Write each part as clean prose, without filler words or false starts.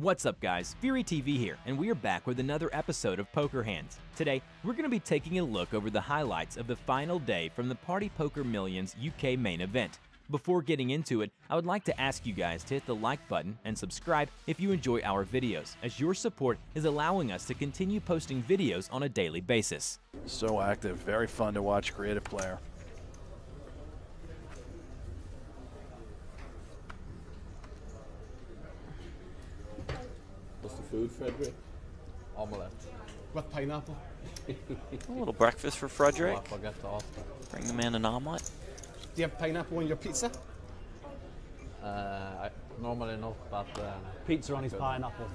What's up, guys? Fury TV here, and we are back with another episode of Poker Hands. Today, we're going to be taking a look over the highlights of the final day from the Party Poker Millions UK main event. Before getting into it, I would like to ask you guys to hit the like button and subscribe if you enjoy our videos, as your support is allowing us to continue posting videos on a daily basis. So active, very fun to watch, creative player. What's the food, Frederick? Omelette. With pineapple. A little breakfast for Frederick. Oh, I forgot to offer. Bring the man an omelette. Do you have pineapple on your pizza? Normally not, but pizza on his pineapple.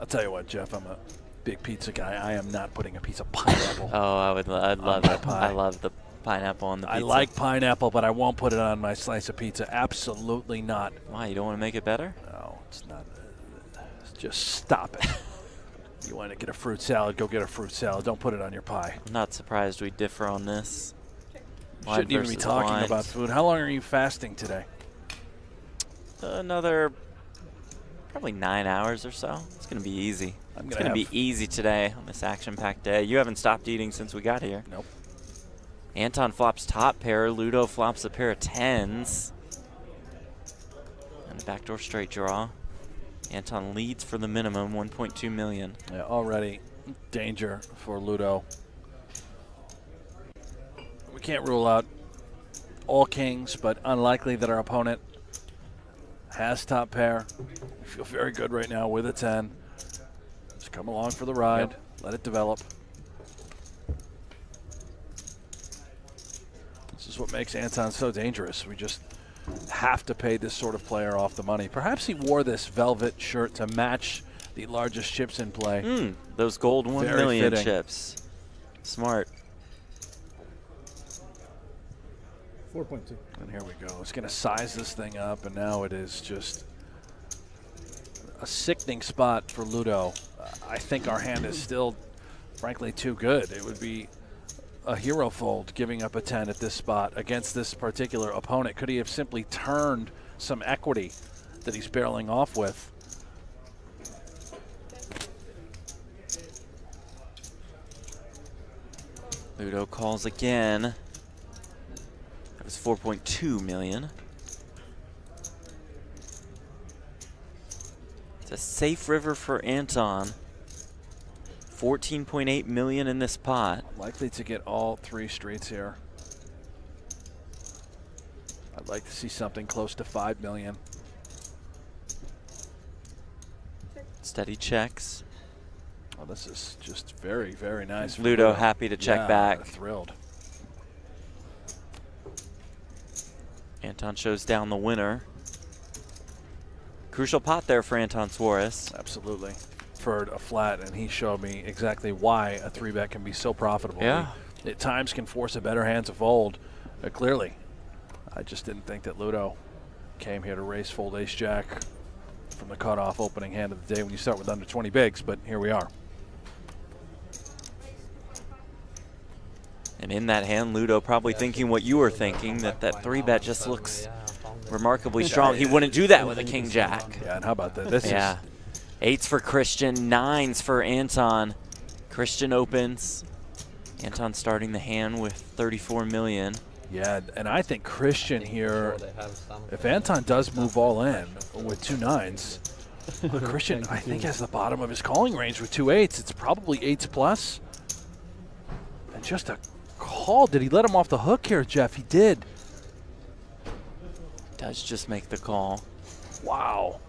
I'll tell you what, Jeff, I'm a big pizza guy. I am not putting a piece of pineapple. Oh, I'd love it. I love the pineapple on the pizza. I like pineapple, but I won't put it on my slice of pizza. Absolutely not. Why? You don't want to make it better? No, it's not. Just stop it. You want to get a fruit salad, go get a fruit salad. Don't put it on your pie. I'm not surprised we differ on this. Shouldn't even be talking about food. How long are you fasting today? Another probably 9 hours or so. It's going to be easy. It's going to be easy today on this action-packed day. You haven't stopped eating since we got here. Nope. Anton flops top pair. Ludo flops a pair of tens. And backdoor straight draw. Anton leads for the minimum, 1.2 million. Yeah, already danger for Ludo. We can't rule out all kings, but unlikely that our opponent has top pair. I feel very good right now with a 10. Just come along for the ride. Yep. Let it develop. This is what makes Anton so dangerous. We just have to pay this sort of player off the money. Perhaps he wore this velvet shirt to match the largest chips in play. Those gold 1 million fitting. Chips. Smart. 4.2. And here we go. It's going to size this thing up, and now it is just a sickening spot for Ludo. I think our hand is still, frankly, too good. It would be a hero fold giving up a 10 at this spot against this particular opponent. Could he have simply turned some equity that he's barreling off with? Ludo calls again. That was 4.2 million. It's a safe river for Anton. 14.8 million in this pot. Likely to get all three streets here. I'd like to see something close to 5 million. Steady checks. Well, this is just very, very nice. Ludo happy to check back. Thrilled. Anton shows down the winner. Crucial pot there for Anton Suarez. Absolutely. A flat, and he showed me exactly why a 3-bet can be so profitable. Yeah. At times can force a better hand to fold, clearly. I just didn't think that Ludo came here to race fold ace-jack from the cutoff opening hand of the day when you start with under 20 bigs, but here we are. And in that hand, Ludo probably thinking what you were thinking, that 3-bet just looks remarkably strong. He wouldn't do that with a king-jack. Yeah, and how about that? This is... Eights for Christian, nines for Anton. Christian opens. Anton starting the hand with 34 million. Yeah, and I think Christian here, if Anton does move all in with two nines, Christian, I think, has the bottom of his calling range with two eights. It's probably eights plus. And just a call. Did he let him off the hook here, Jeff? He did. Does just make the call. Wow.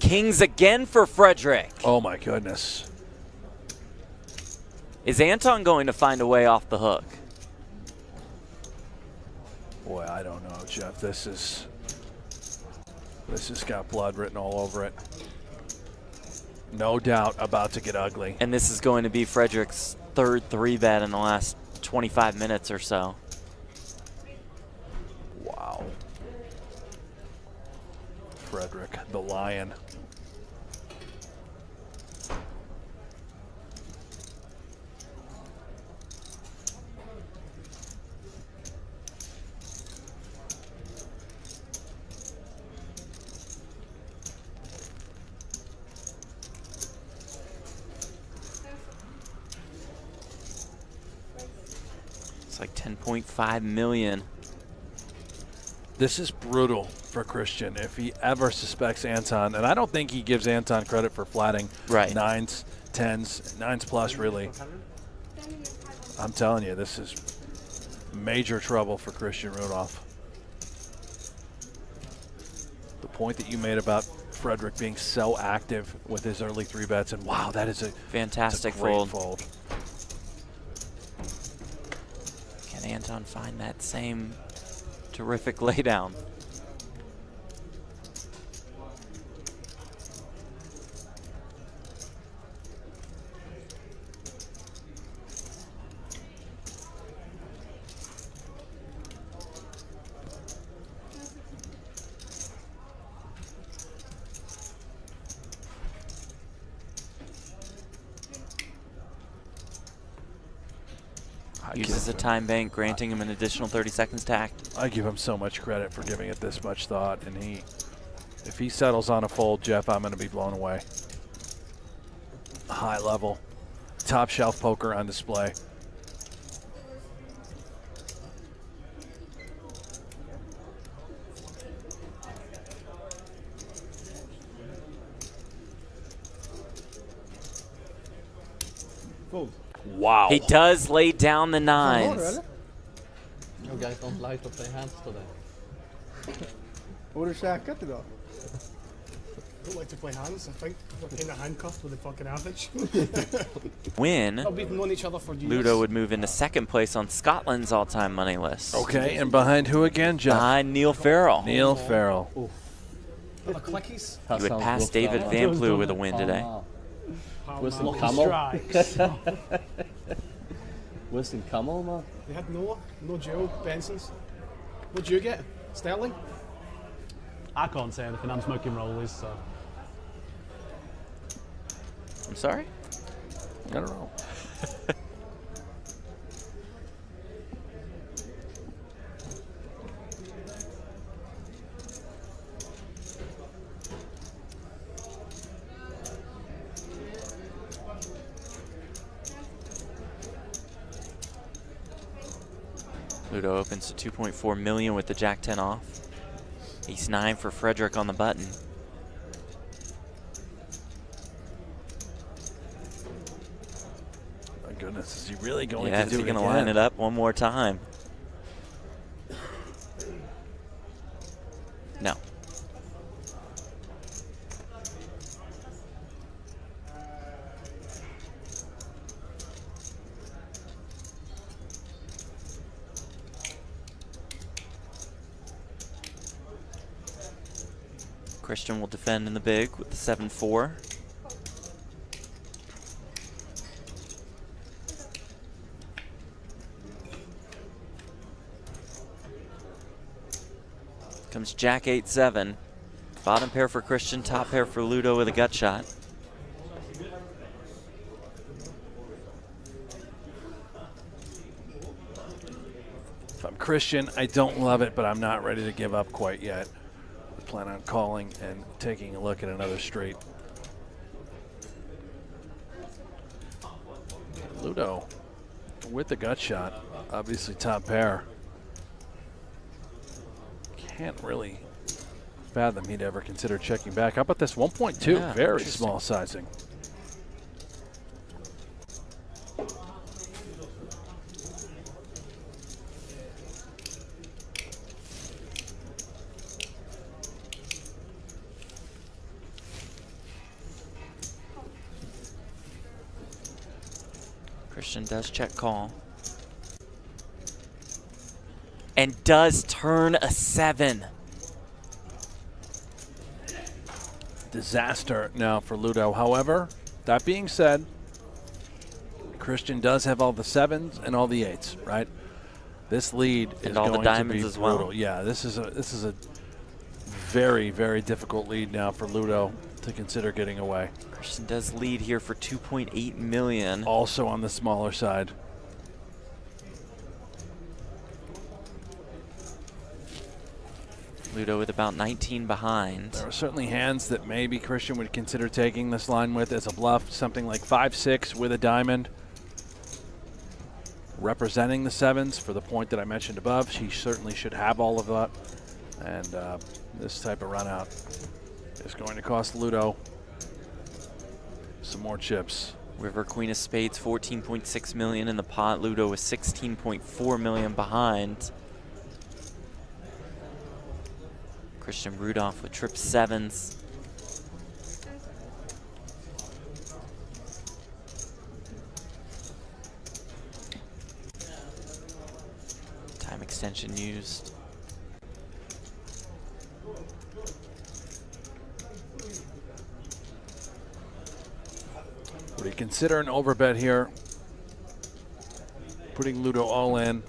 Kings again for Frederick. Oh my goodness. Is Anton going to find a way off the hook? Boy, I don't know, Jeff. This has got blood written all over it. No doubt about to get ugly. And this is going to be Frederick's third 3-bet in the last 25 minutes or so. Wow. Frederick, the lion. like 10.5 million. This is brutal for Christian if he ever suspects Anton, and I don't think he gives Anton credit for flatting nines, tens, nines plus really. I'm telling you, this is major trouble for Christian Rudolph. The point that you made about Frederick being so active with his early three bets, and wow, that is a fantastic fold. Can Anton find that same terrific laydown? Uses a time bank, granting him an additional 30 seconds tacked. I give him so much credit for giving it this much thought, and he, if he settles on a fold, Jeff, I'm going to be blown away. High level, top shelf poker on display. Wow. He does lay down the nines. You guys don't light up their hands today. I don't like to play hands. I think we're in a handcuff with a fucking average. Win, Ludo would move into second place on Scotland's all-time money list. Okay, and behind who again, Jeff? Behind Neil Farrell. Neil Farrell. Oh. The clickies. He would pass David Vanplew with a win today. Western Camel. Western Camel, man. They had no Joe Benson's. What'd you get? Sterling? I can't say anything. I'm smoking rollies, so. I'm sorry? I don't know. Ludo opens to 2.4 million with the Jack 10 off. Ace 9 for Frederick on the button. My goodness, is he really going to do it? Yeah, is he going to line it up one more time? No. Christian will defend in the big with the 7-4. Comes Jack 8-7. Bottom pair for Christian, top pair for Ludo with a gut shot. If I'm Christian, I don't love it, but I'm not ready to give up quite yet. Plan on calling and taking a look at another straight. Ludo with the gut shot, obviously top pair. Can't really fathom he'd ever consider checking back. How about this 1.2? Yeah, very small sizing. Does check call and does turn a 7. Disaster now for Ludo. However, that being said, Christian does have all the 7s and all the 8s, right? This lead is all going the diamonds to be as well. Brutal. Yeah, this is a very, very difficult lead now for Ludo to consider getting away. Christian does lead here for 2.8 million. Also on the smaller side. Ludo with about 19 behind. There are certainly hands that maybe Christian would consider taking this line with as a bluff, something like 5-6 with a diamond. representing the sevens for the point that I mentioned above. She certainly should have all of that. And this type of run out is going to cost Ludo some more chips. River Queen of Spades, 14.6 million in the pot. Ludo is 16.4 million behind. Christian Rudolph with trip sevens. Time extension used. Would he consider an overbet here? Putting Ludo all in.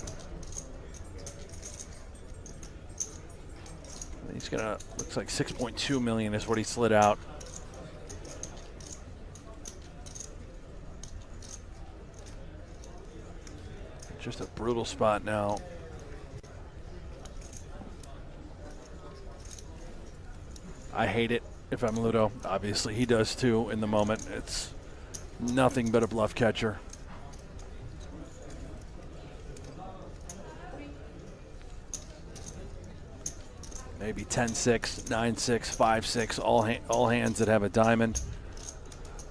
He's gonna, looks like 6.2 million is what he slid out. Just a brutal spot now. I hate it if I'm Ludo. Obviously he does too in the moment. It's nothing but a bluff catcher. Maybe 10-6, 9-6, 5-6, all hands that have a diamond.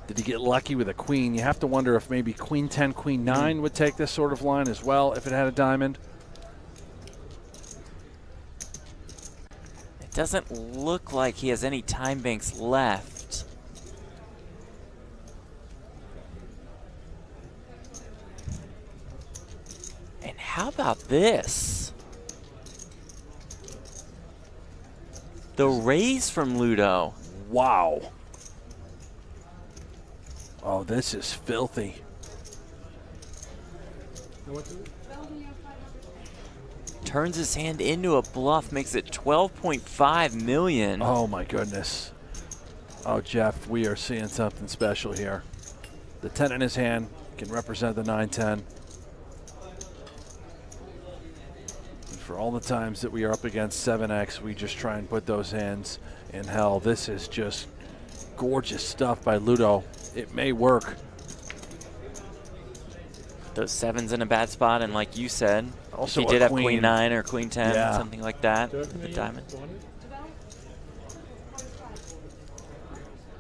Did he get lucky with a queen? You have to wonder if maybe queen 10, queen 9 would take this sort of line as well if it had a diamond. It doesn't look like he has any time banks left. And how about this? The raise from Ludo. Wow. Oh, this is filthy. Turns his hand into a bluff, makes it 12.5 million. Oh my goodness. Oh, Jeff, we are seeing something special here. The 10 in his hand can represent the 9-10. For all the times that we are up against 7x, we just try and put those hands in hell. This is just gorgeous stuff by Ludo. It may work. Those sevens in a bad spot, and like you said, also if he did have queen 9 or queen 10, yeah, something like that, the diamond.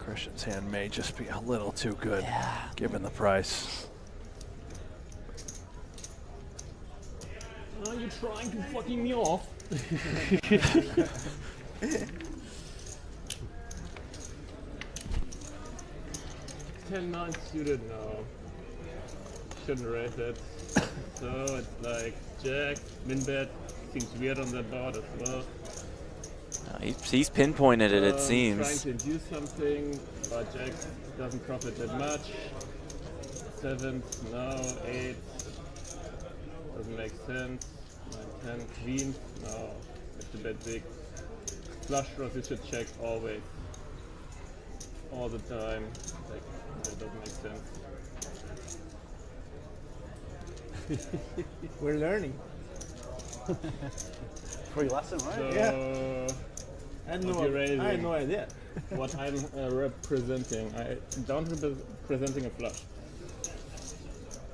Christian's hand may just be a little too good, yeah, given the price. You're trying to fucking me off. Ten-9 suited now. Shouldn't raise it. So it's like Jack, min-bet. Seems weird on that board as well. He's pinpointed it, it seems. Trying to do something, but Jack doesn't profit that much. 7th, now 8th. Doesn't make sense. 9-10 queen. No, it's a bit big. Flush draws, you should check always. All the time. Like, that doesn't make sense. We're learning. Free lesson, right? So yeah. I had no idea. What I'm representing. I don't representing a flush.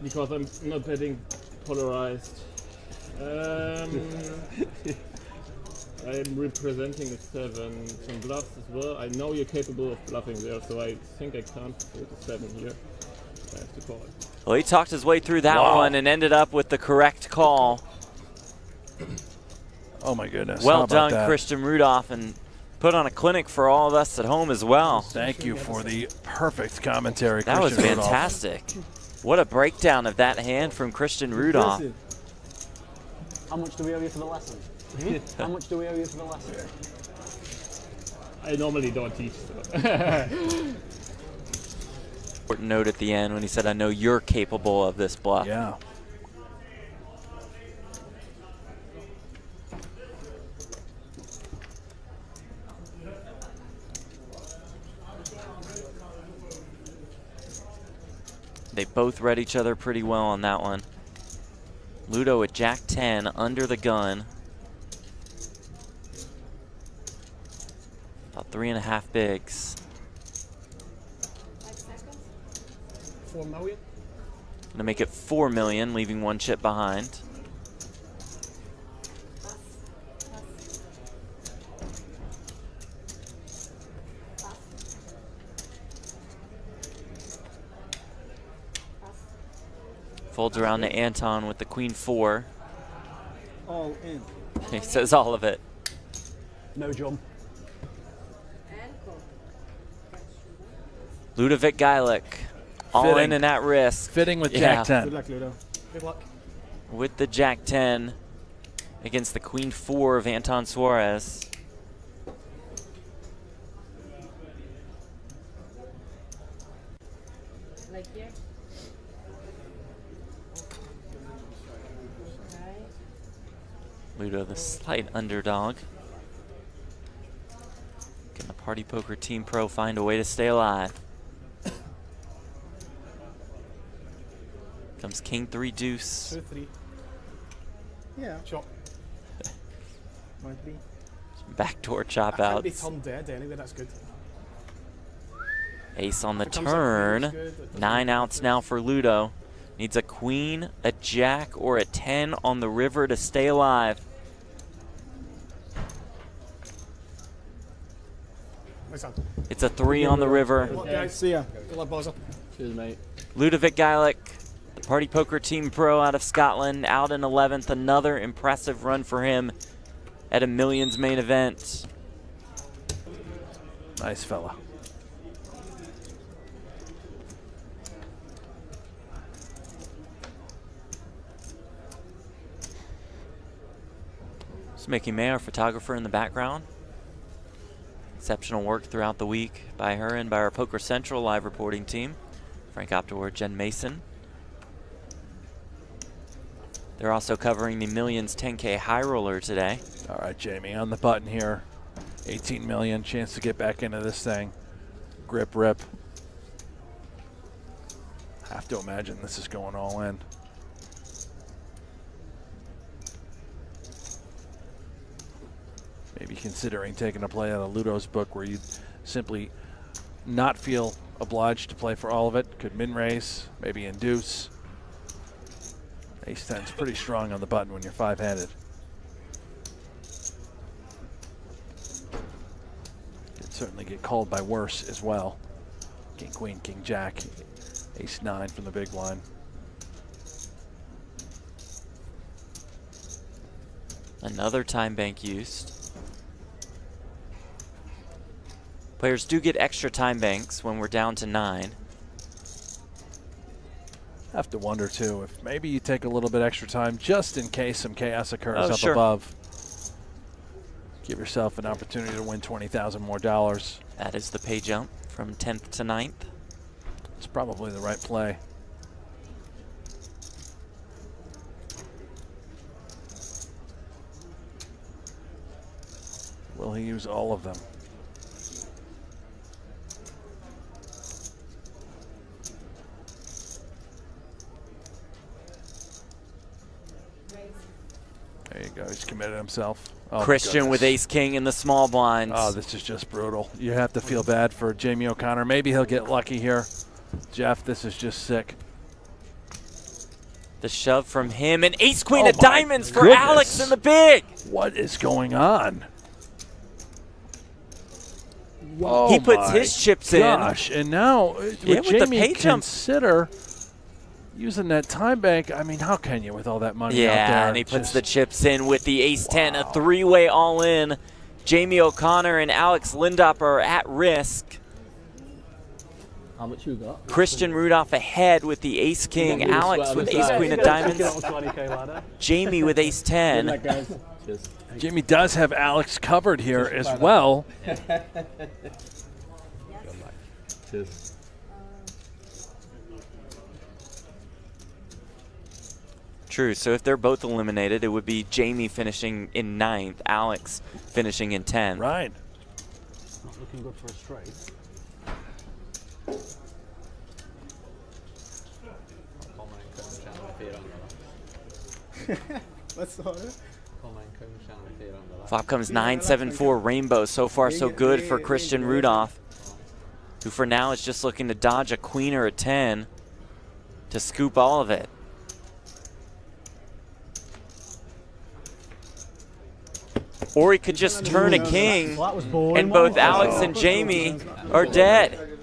Because I'm not betting polarized. I'm representing a 7, some bluffs as well. I know you're capable of bluffing there, so I think I can't do the 7 here. I have to call it. Well, he talked his way through that one and ended up with the correct call. Oh my goodness. Well done, Christian Rudolph, and put on a clinic for all of us at home as well. Thank you for the perfect commentary, Christian Rudolph. That was fantastic. What a breakdown of that hand from Christian Rudolph. How much do we owe you for the lesson? How much do we owe you for the lesson? I normally don't teach. Important note at the end when he said, I know you're capable of this bluff. Yeah. They both read each other pretty well on that one. Ludo with Jack 10 under the gun. About 3.5 bigs. 4 million? Gonna make it 4 million, leaving one chip behind. Folds around to Anton with the queen four. All in. He says all of it. No jump. Ludovic Geilich, all in and at risk. Fitting with Jack 10. Good luck, Ludo. Good luck. With the Jack 10 against the queen four of Anton Suarez. Like here. Ludo, the slight underdog. Can the Party Poker Team Pro find a way to stay alive? Comes King 3 Deuce. 2-3. Yeah. Chop. Might be. Backdoor chop out. Anyway, that's good. Ace on the turn. 9 outs now for Ludo. Needs a queen, a jack, or a 10 on the river to stay alive. It's a 3 on the river. See ya. Cheers, mate. Ludovic Geilich, the Party Poker Team Pro out of Scotland, out in 11th. Another impressive run for him at a Millions main event. Nice fella. It's Mickey May, our photographer in the background. Exceptional work throughout the week by her and by our Poker Central live reporting team. Frank Op de Woerd, Jen Mason. They're also covering the Millions 10K High Roller today. All right, Jamie, on the button here. 18 million, chance to get back into this thing. Grip, rip. Have to imagine this is going all in. Maybe considering taking a play out of Ludo's book where you simply not feel obliged to play for all of it. Could min-raise, maybe induce. Ace 10's pretty strong on the button when you're five-handed. Could certainly get called by worse as well. King, queen, king, jack, ace 9 from the big blind. Another time bank used. Players do get extra time banks when we're down to 9. I have to wonder, too, if maybe you take a little bit extra time just in case some chaos occurs above. Give yourself an opportunity to win $20,000 more. That is the pay jump from 10th to 9th. It's probably the right play. Will he use all of them? There you go, he's committed himself. Oh, Christian goodness. With ace king in the small blinds. Oh, this is just brutal. You have to feel bad for Jamie O'Connor. Maybe he'll get lucky here. Jeff, this is just sick. The shove from him and ace queen of diamonds for Alex in the big. What is going on? Whoa. He puts his chips in. And now would Jamie consider using that time bank? I mean, how can you with all that money out there? Yeah, and he puts the chips in with the ace-10, a three-way all-in. Jamie O'Connor and Alex Lindop are at risk. How much you got? Christian Rudolph ahead with the ace-king, Alex with ace-queen of diamonds, Jamie with ace-10. Jamie does have Alex covered here as well. Cheers. True, so if they're both eliminated, it would be Jamie finishing in 9th, Alex finishing in 10th. Right. Not looking good for a straight. Flop comes 9-7-4 rainbow. So far so good for Christian Rudolph, who for now is just looking to dodge a queen or a 10. to scoop all of it. Or he could just turn a king, and both Alex and Jamie are dead.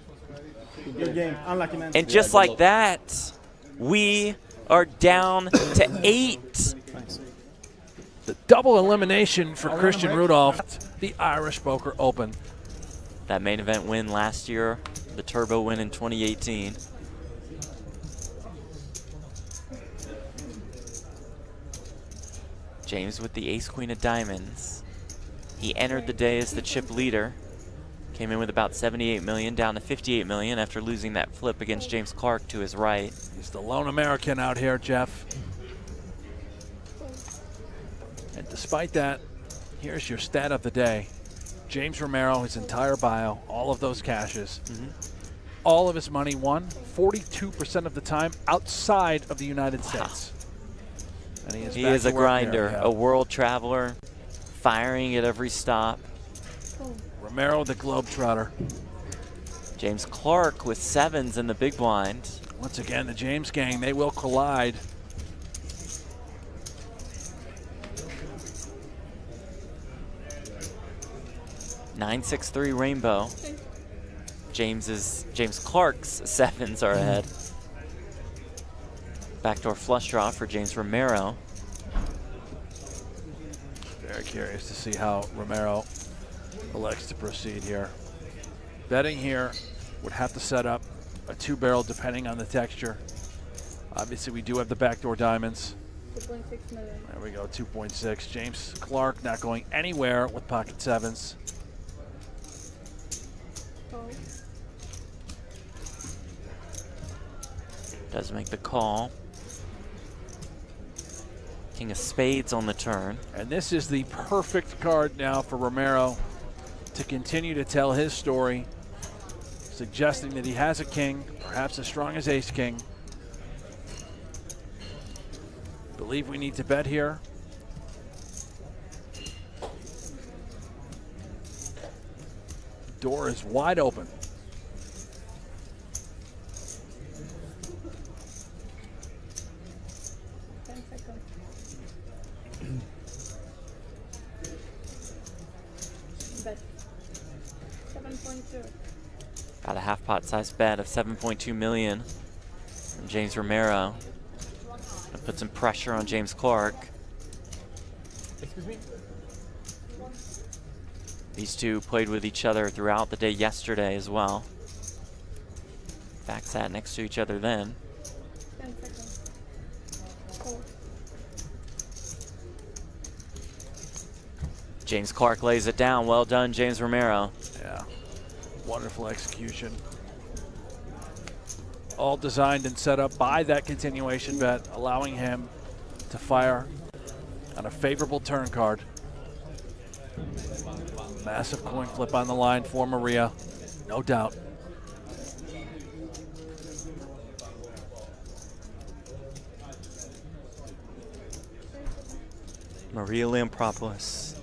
And just like that, we are down to 8. The double elimination for Christian Rudolph, the Irish Poker Open. That main event win last year, the Turbo win in 2018. James with the ace queen of diamonds. He entered the day as the chip leader. Came in with about 78 million, down to 58 million after losing that flip against James Clark to his right. He's the lone American out here, Jeff. And despite that, here's your stat of the day. James Romero, his entire bio, all of those cashes. All of his money won 42% of the time outside of the United States. And he is a grinder, a world traveler, firing at every stop. Romero the globetrotter. James Clark with 7s in the big blind. Once again, the James gang, they will collide. $9-6-3 rainbow. James Clark's 7s are ahead. Backdoor flush draw for James Romero. Very curious to see how Romero elects to proceed here. Betting here would have to set up a 2-barrel depending on the texture. Obviously, we do have the backdoor diamonds. 2.6 million. There we go, 2.6. James Clark not going anywhere with pocket 7s. Does make the call. King of spades on the turn. And this is the perfect card now for Romero to continue to tell his story, suggesting that he has a king, perhaps as strong as ace king. Believe we need to bet here. Door is wide open. About a half pot size bet of 7.2 million from James Romero. That puts some pressure on James Clark. Excuse me? These two played with each other throughout the day yesterday as well. In fact, sat next to each other then. James Clark lays it down. Well done, James Romero. Yeah. Wonderful execution. All designed and set up by that continuation bet, allowing him to fire on a favorable turn card. Massive coin flip on the line for Maria, no doubt. Maria Lampropoulos,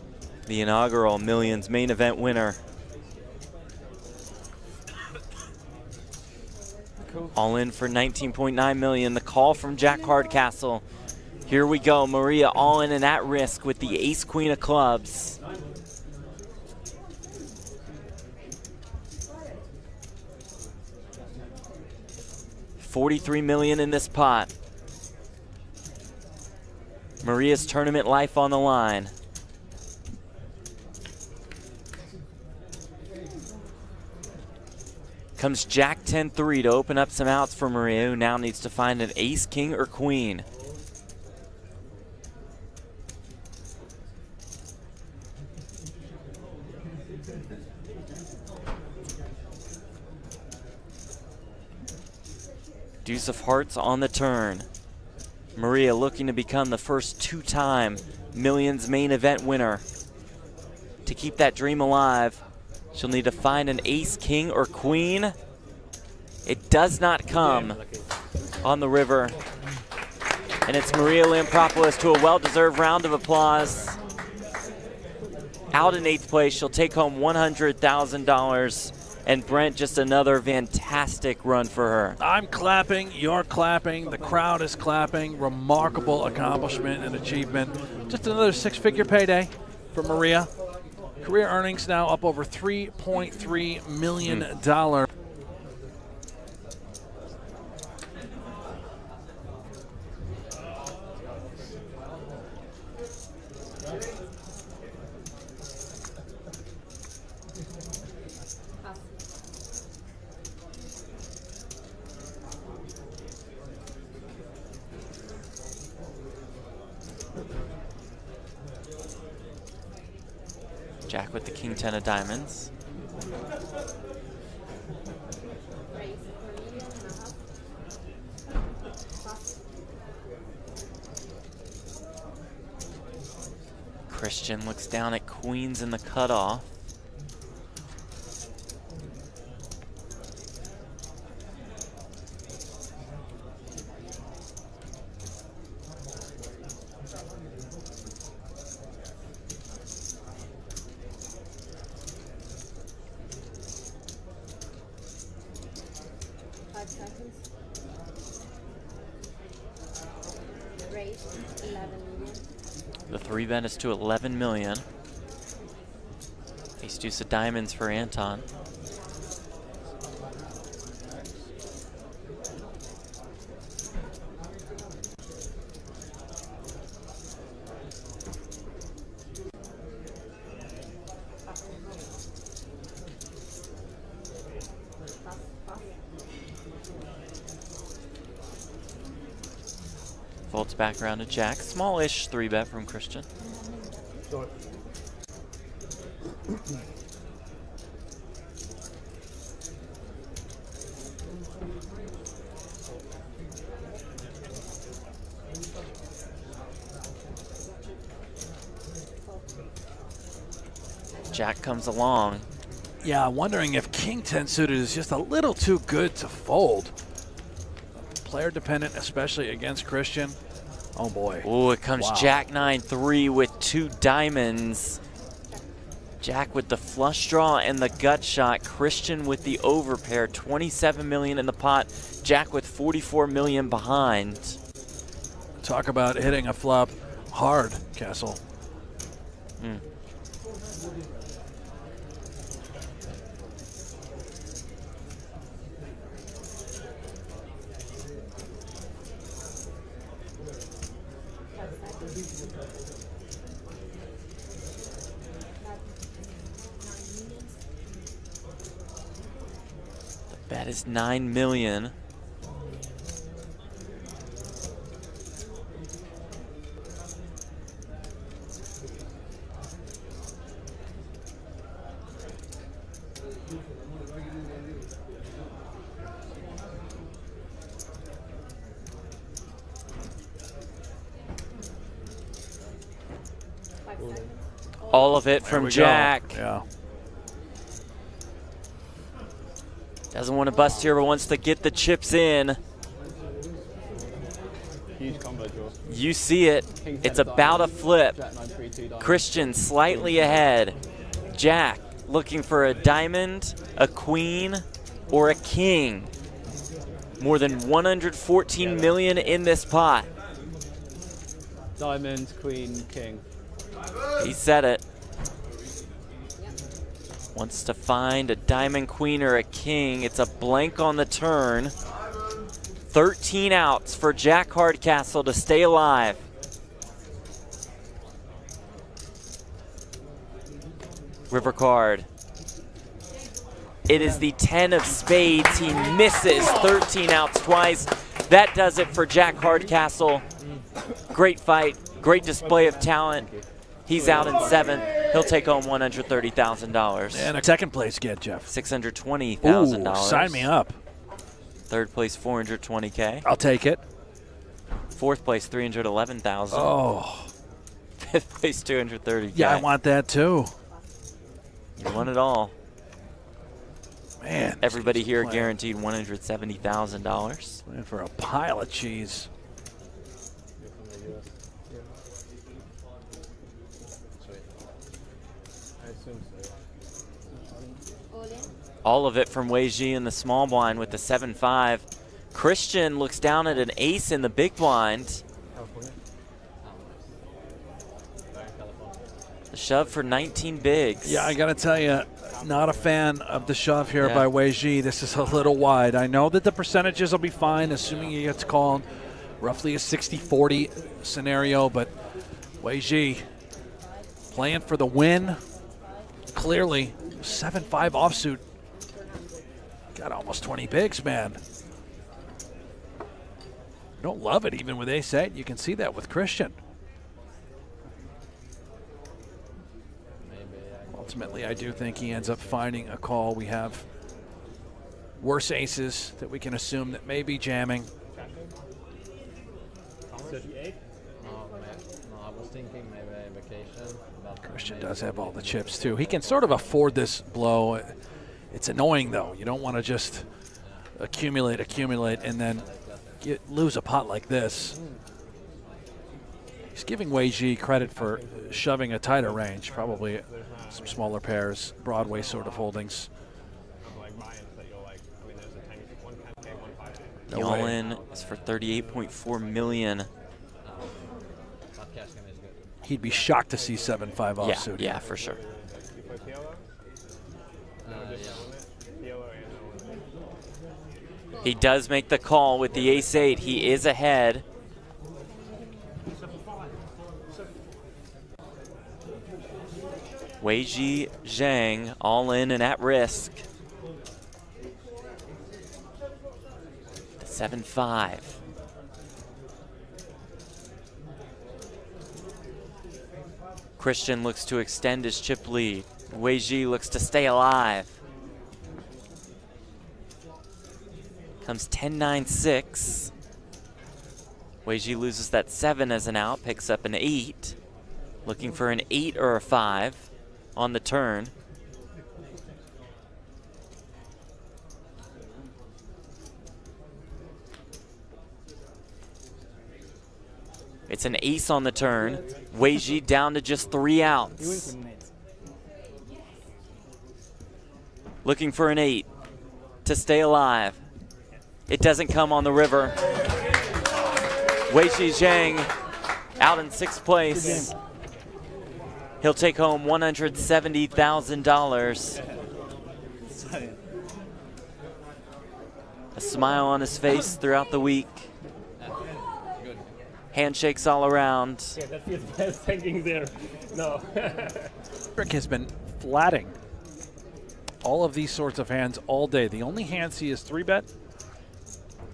the inaugural Millions main event winner. All in for 19.9 million. The call from Jack Hardcastle. Here we go, Maria all in and at risk with the ace queen of clubs. $43 million in this pot. Maria's tournament life on the line. Comes Jack 10-3 to open up some outs for Maria, who now needs to find an ace, king, or queen. Deuce of hearts on the turn. Maria looking to become the first 2-time Millions main event winner. To keep that dream alive, she'll need to find an ace, king, or queen. It does not come on the river. And it's Maria Lampropoulos to a well-deserved round of applause. Out in 8th place, she'll take home $100,000. And Brent, just another fantastic run for her. I'm clapping, you're clapping, the crowd is clapping. Remarkable accomplishment and achievement. Just another six-figure payday for Maria. Career earnings now up over $3.3 million. Jack with the king ten of diamonds. Christian looks down at queens in the cutoff. The three bet is to 11 million. Ace deuce of diamonds for Anton. Folds back around to Jack. Smallish three bet from Christian. Jack comes along. Yeah, wondering if king ten suited is just a little too good to fold. Player dependent, especially against Christian. Oh boy. Oh, it comes wow. Jack 9-3 with two diamonds. Jack with the flush draw and the gut shot. Christian with the overpair, 27 million in the pot. Jack with 44 million behind. Talk about hitting a flop hard, Castle. Mm. That is 9 million. All of it from Jack. Yeah. Doesn't want to bust here, but wants to get the chips in. You see it. It's about a flip. Christian slightly ahead. Jack looking for a diamond, a queen, or a king. More than 114 million in this pot. Diamonds, queen, king. He said it. Wants to find a diamond, queen, or a king. It's a blank on the turn. 13 outs for Jack Hardcastle to stay alive. River card. It is the 10 of spades. He misses. 13 outs twice. That does it for Jack Hardcastle. Great fight, great display of talent. He's out in 7th. He'll take home $130,000. And a second place get, Jeff. $620,000. Sign me up. Third place, $420K. I'll take it. Fourth place, $311,000. Oh. Fifth place, $230K. Yeah, I want that too. You want it all. Man. Everybody here guaranteed $170,000. Playing for a pile of cheese. All of it from Wei Ji in the small blind with the 7-5. Christian looks down at an ace in the big blind. The shove for 19 bigs. Yeah, I got to tell you, not a fan of the shove here by Wei Ji. This is a little wide. I know that the percentages will be fine, assuming he gets called. Roughly a 60-40 scenario, but Wei Ji playing for the win. Clearly, 7-5 offsuit. Got almost 20 bigs, man. You don't love it even with ace-8. You can see that with Christian. Ultimately, I do think he ends up finding a call. We have worse aces that we can assume that may be jamming. Christian does have all the chips too. He can sort of afford this blow. It's annoying though. You don't want to just accumulate, and then lose a pot like this. He's giving Wei Ji credit for shoving a tighter range, probably some smaller pairs, Broadway sort of holdings. The all-in is for 38.4 million. He'd be shocked to see 7-5 offsuit. Yeah, for sure. He does make the call with the ace-8. He is ahead. Wei Ji Zhang all in and at risk. 7-5. Christian looks to extend his chip lead. Wei Ji looks to stay alive. Comes 10-9-6. Wei Ji loses that 7 as an out, picks up an 8. Looking for an 8 or a 5 on the turn. It's an ace on the turn. Wei Ji down to just 3 outs. Looking for an 8 to stay alive. It doesn't come on the river. Wei Ji Zhang out in 6th place. He'll take home $170,000. A smile on his face throughout the week. Handshakes all around. Yeah, that feels best hanging there. No. Rick has been flatting all of these sorts of hands all day. The only hands he is 3-bet.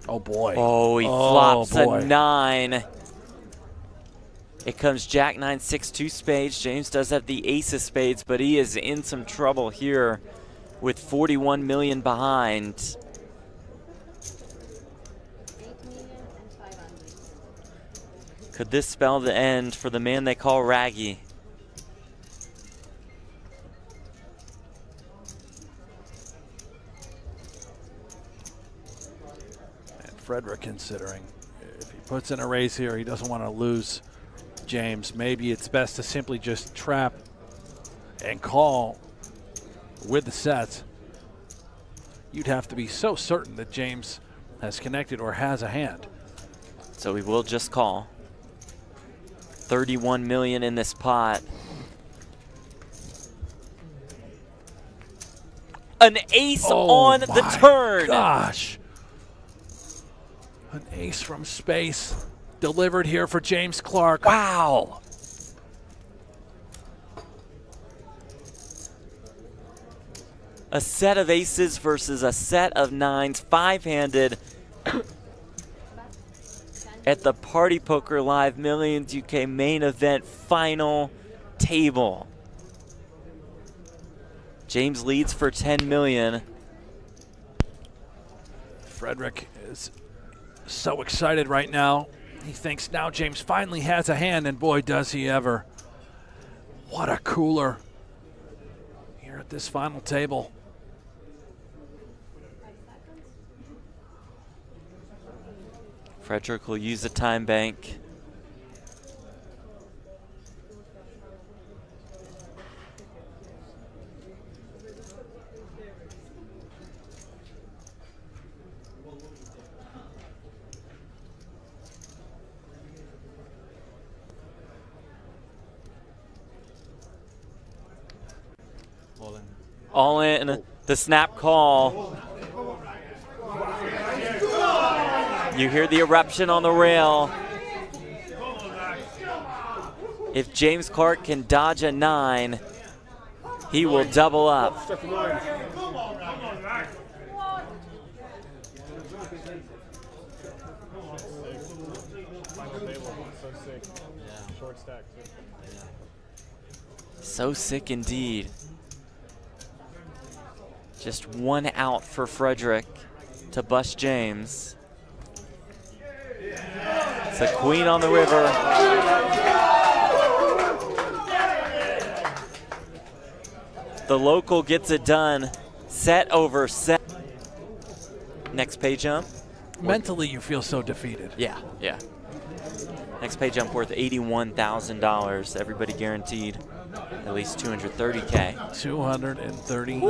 Oh boy. Oh, he flops a 9. It comes Jack 9-6-2 spades. James does have the ace of spades, but he is in some trouble here with 41 million behind. Could this spell the end for the man they call Raggy? And Frederick considering if he puts in a raise here, he doesn't want to lose James. Maybe it's best to simply just trap and call with the sets. You'd have to be so certain that James has connected or has a hand. So he will just call. 31 million in this pot. An ace on the turn. Gosh. An ace from space delivered here for James Clark. Wow. A set of aces versus a set of 9s, 5-handed. At the Party Poker Live Millions UK main event final table. James leads for 10 million. Frederick is so excited right now. He thinks now James finally has a hand, and boy, does he ever. What a cooler here at this final table. Frederick will use the time bank. All in the snap call. You hear the eruption on the rail. If James Clark can dodge a 9, he will double up. So sick indeed. Just one out for Frederick to bust James. It's a queen on the river. The local gets it done. Set over set. Next pay jump. Mentally, you feel so defeated. Yeah, yeah. Next pay jump worth $81,000. Everybody guaranteed at least $230K. $230,000.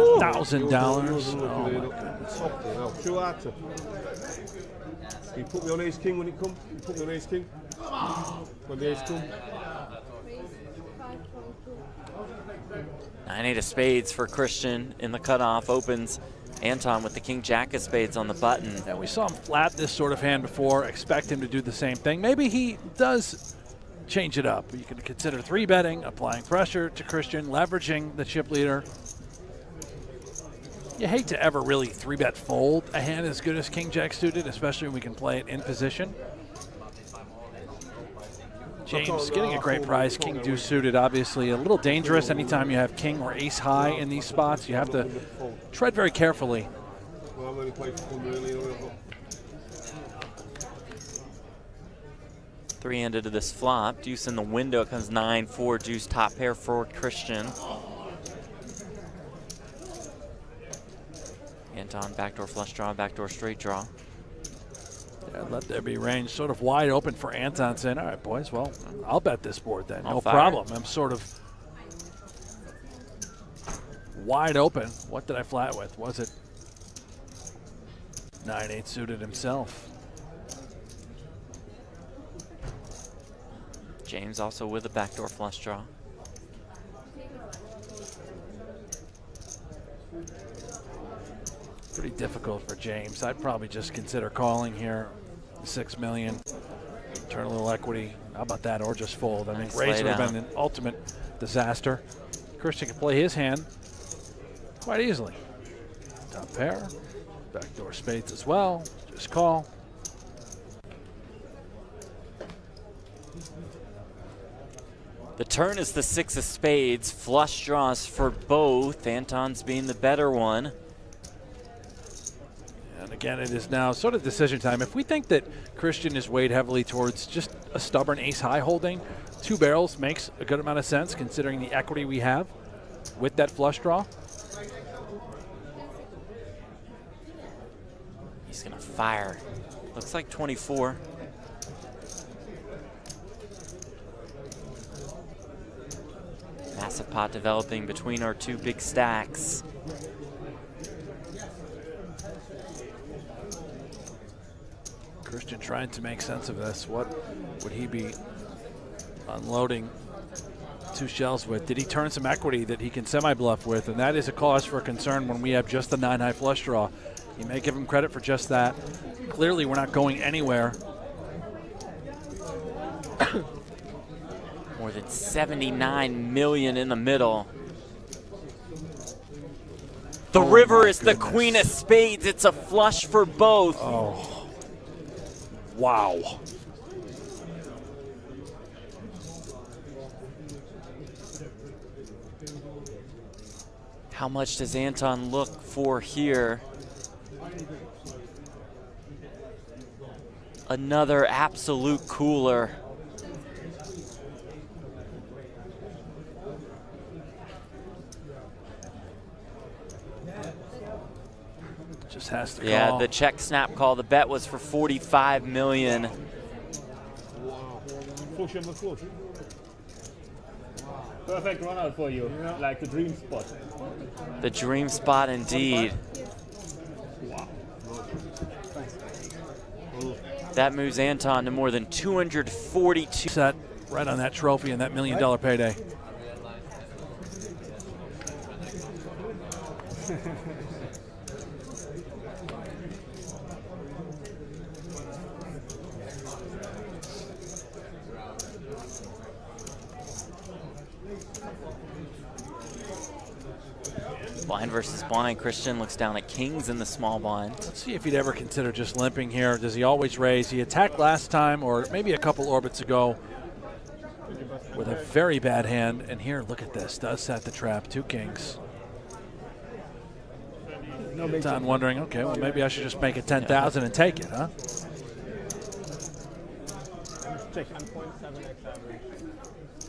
Oh my goodness. He put me on ace king when he come. He put me on ace king. When the ace come. 9-8 of spades for Christian in the cutoff. Opens Anton with the king jack of spades on the button. And we saw him flat this sort of hand before. Expect him to do the same thing. Maybe he does change it up. You can consider 3-betting, applying pressure to Christian, leveraging the chip leader. You hate to ever really 3-bet fold a hand as good as king jack suited, especially when we can play it in position. James getting a great prize. King deuce suited, obviously a little dangerous. Anytime you have king or ace high in these spots, you have to tread very carefully. Three-handed to this flop. Deuce in the window. Comes 9-4 deuce top pair for Christian. Anton backdoor flush draw, backdoor straight draw. Yeah, let there be range, sort of wide open for Anton, saying, all right, boys, well, I'll bet this board then. No problem. I'm sort of wide open. What did I flat with? Was it 9-8 suited himself? James also with a backdoor flush draw. Pretty difficult for James. I'd probably just consider calling here. $6 million, turn a little equity. How about that, or just fold? I mean, raise would have been an ultimate disaster. Christian can play his hand quite easily. Top pair, backdoor spades as well. Just call. The turn is the 6 of spades. Flush draws for both. Anton's being the better one. And again, it is now sort of decision time. If we think that Christian is weighed heavily towards just a stubborn ace-high holding, 2 barrels makes a good amount of sense considering the equity we have with that flush draw. He's going to fire. Looks like 24. Massive pot developing between our two big stacks. Christian trying to make sense of this. What would he be unloading 2 shells with? Did he turn some equity that he can semi-bluff with? And that is a cause for concern when we have just the 9-high flush draw. You may give him credit for just that. Clearly, we're not going anywhere. More than $79 million in the middle. The river is the queen of spades. It's a flush for both. Oh. Wow. How much does Anton look for here? Another absolute cooler. Just has to call. Yeah, the check snap call. The bet was for $45 million. Wow. Perfect run out for you, yeah. Like the dream spot. The dream spot indeed. Wow. That moves Anton to more than 242. Set right on that trophy and that $1 million payday. Blind versus blind. Christian looks down at kings in the small blind. Let's see if he'd ever consider just limping here. Does he always raise? He attacked last time, or maybe a couple orbits ago, with a very bad hand. And here, look at this. Does set the trap. Two kings. Anton wondering, okay, well, maybe I should just make it 10,000 and take it, huh?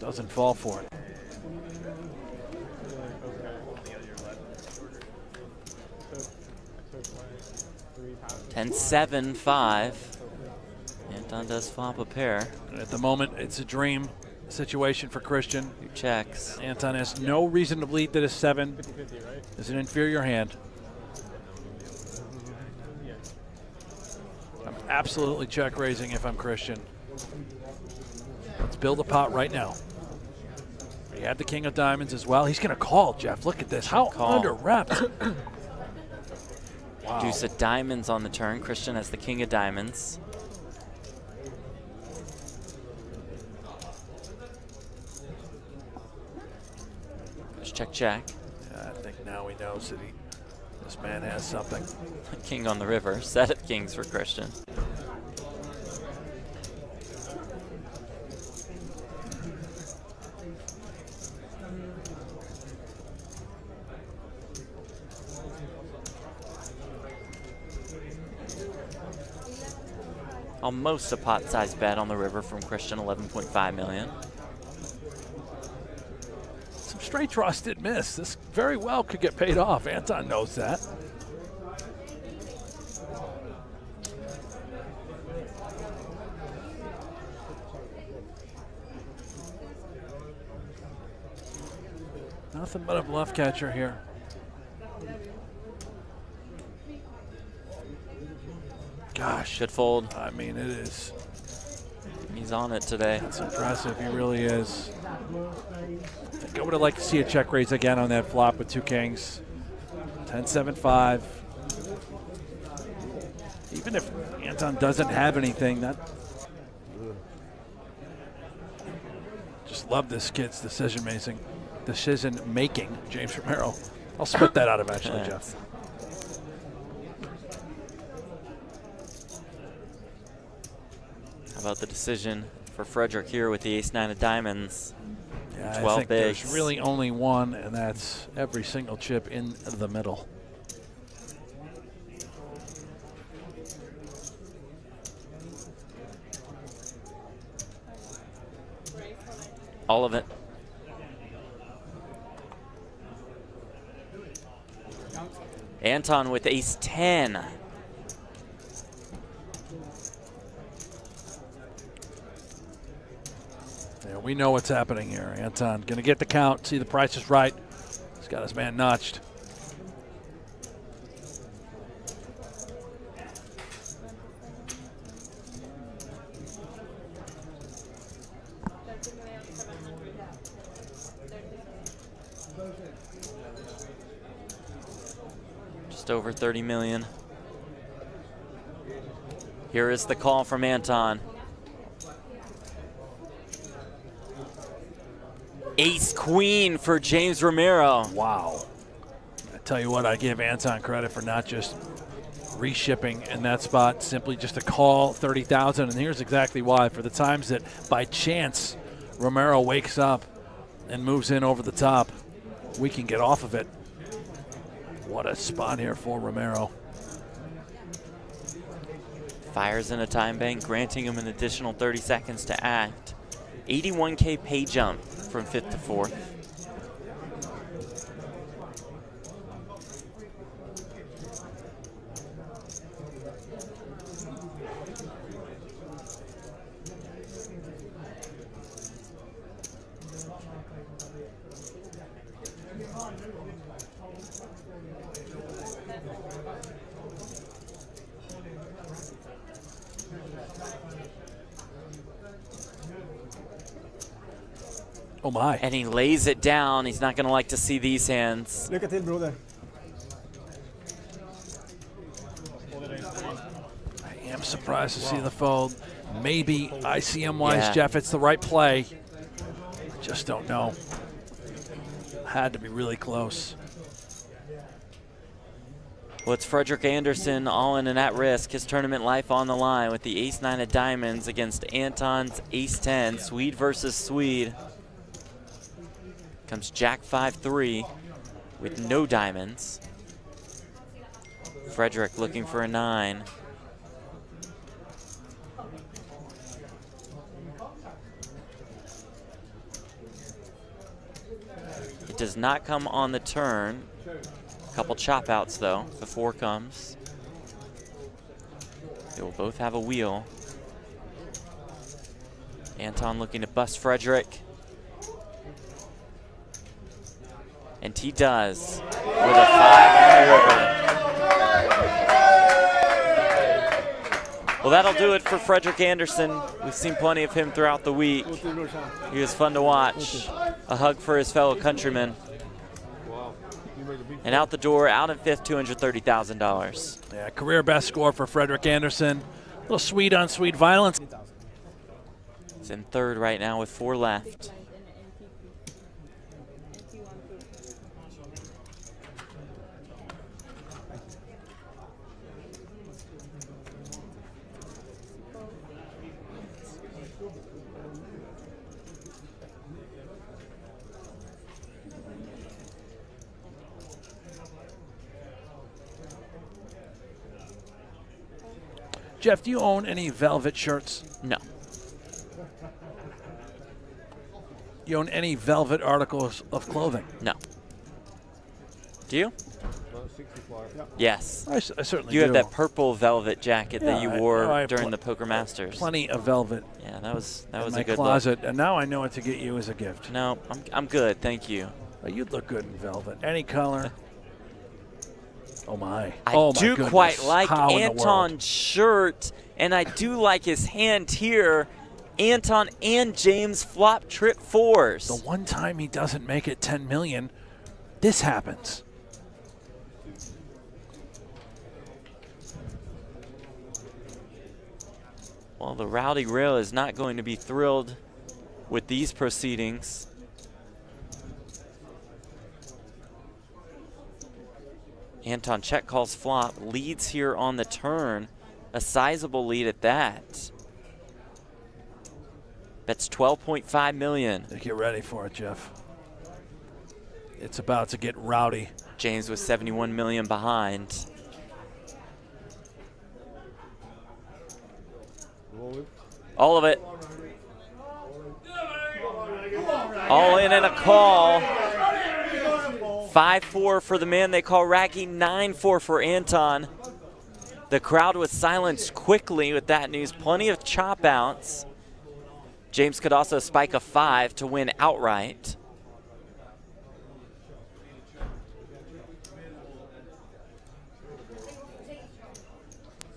Doesn't fall for it. And 7-5. Anton does flop a pair. At the moment, it's a dream situation for Christian. Who checks. Anton has no reason to believe that a 7 is an inferior hand. I'm absolutely check raising if I'm Christian. Let's build a pot right now. He had the king of diamonds as well. He's going to call, Jeff. Look at this. How under-wrapped. Wow. Deuce of diamonds on the turn. Christian has the king of diamonds. Let's check, check. Yeah, I think now he knows that this man has something. King on the river. Set of kings for Christian. Almost a pot-sized bet on the river from Christian, 11.5 million. Some straight draws did miss. This very well could get paid off. Anton knows that. Nothing but a bluff catcher here. Gosh. Good fold. I mean, it is. He's on it today. That's impressive. He really is. I think I would have liked to see a check raise again on that flop with two kings. 10-7-5. Even if Anton doesn't have anything, that. Just love this kid's decision making, James Romero. I'll spit that out eventually, Jeff. About the decision for Frederick here with the ace-9 of diamonds. Yeah, 12 I think bigs. There's really only one, and that's every single chip in the middle. All of it. Anton with ace-10. Yeah, we know what's happening here. Anton going to get the count, see the price is right. He's got his man notched. Just over 30 million. Here is the call from Anton. Ace queen for James Romero. Wow. I tell you what, I give Anton credit for not just reshipping in that spot, simply just a call, 30,000, and here's exactly why. For the times that by chance Romero wakes up and moves in over the top, we can get off of it. What a spot here for Romero. Fires in a time bank, granting him an additional 30 seconds to act. 81K pay jump from 5th to 4th. Oh my. And he lays it down. He's not going to like to see these hands. Look at him, brother. surprised to see the fold. Maybe ICM-wise, Jeff, it's the right play. I just don't know. Had to be really close. Well, it's Frederick Anderson all in and at risk, his tournament life on the line with the ace-9 of diamonds against Anton's ace-10, Swede versus Swede. Comes Jack 5-3 with no diamonds. Frederick looking for a 9. It does not come on the turn. A couple chop outs though. The 4 comes. They will both have a wheel. Anton looking to bust Frederick. And he does with a 5 over. Well, that'll do it for Frederick Anderson. We've seen plenty of him throughout the week. He was fun to watch. A hug for his fellow countrymen. And out the door, out in fifth, $230,000. Yeah, career best score for Frederick Anderson. A little Swede on Swede violence. He's in third right now with 4 left. Jeff, do you own any velvet shirts? No. You own any velvet articles of clothing? No. Do you? Yes. I certainly do. You have that purple velvet jacket that you wore during the Poker Masters. Plenty of velvet. Yeah, that was a good closet look. And now I know what to get you as a gift. No, I'm good, thank you. Oh, you'd look good in velvet, any color. Oh my. I do quite like Anton's shirt, and I do like his hand here. Anton and James flop trip 4s. The one time he doesn't make it 10 million, this happens. Well, the Rowdy Rail is not going to be thrilled with these proceedings. Anton check calls flop, leads here on the turn, a sizable lead at that. That's 12.5 million. Get ready for it, Jeff. It's about to get rowdy. James was 71 million behind. All of it. All in and a call. 5-4 for the man they call Racky, 9-4 for Anton. The crowd was silenced quickly with that news. Plenty of chop outs. James could also spike a 5 to win outright.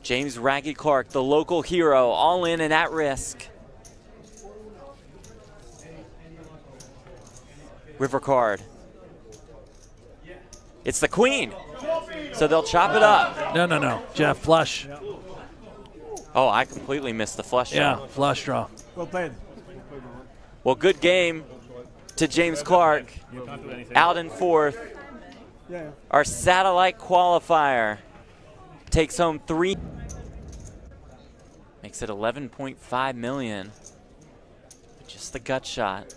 James Racky Clark, the local hero, all in and at risk. River card. It's the queen, so they'll chop it up. No, no, no, Jeff, flush. Oh, I completely missed the flush draw. Yeah, flush draw. Well played. Well, good game to James Clark, out in fourth. Our satellite qualifier takes home 3. Makes it 11.5 million. Just the gut shot.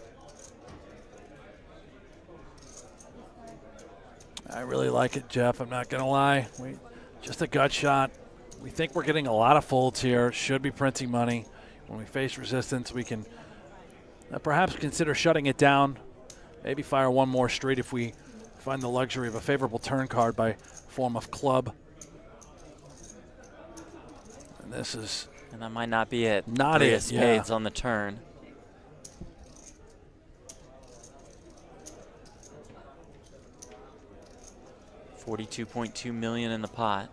I really like it, Jeff. I'm not going to lie. Just a gut shot. We think we're getting a lot of folds here. Should be printing money. When we face resistance, we can perhaps consider shutting it down. Maybe fire one more straight if we find the luxury of a favorable turn card by form of club. And this is... And that might not be it. Not it, spades on the turn. $42.2 million in the pot.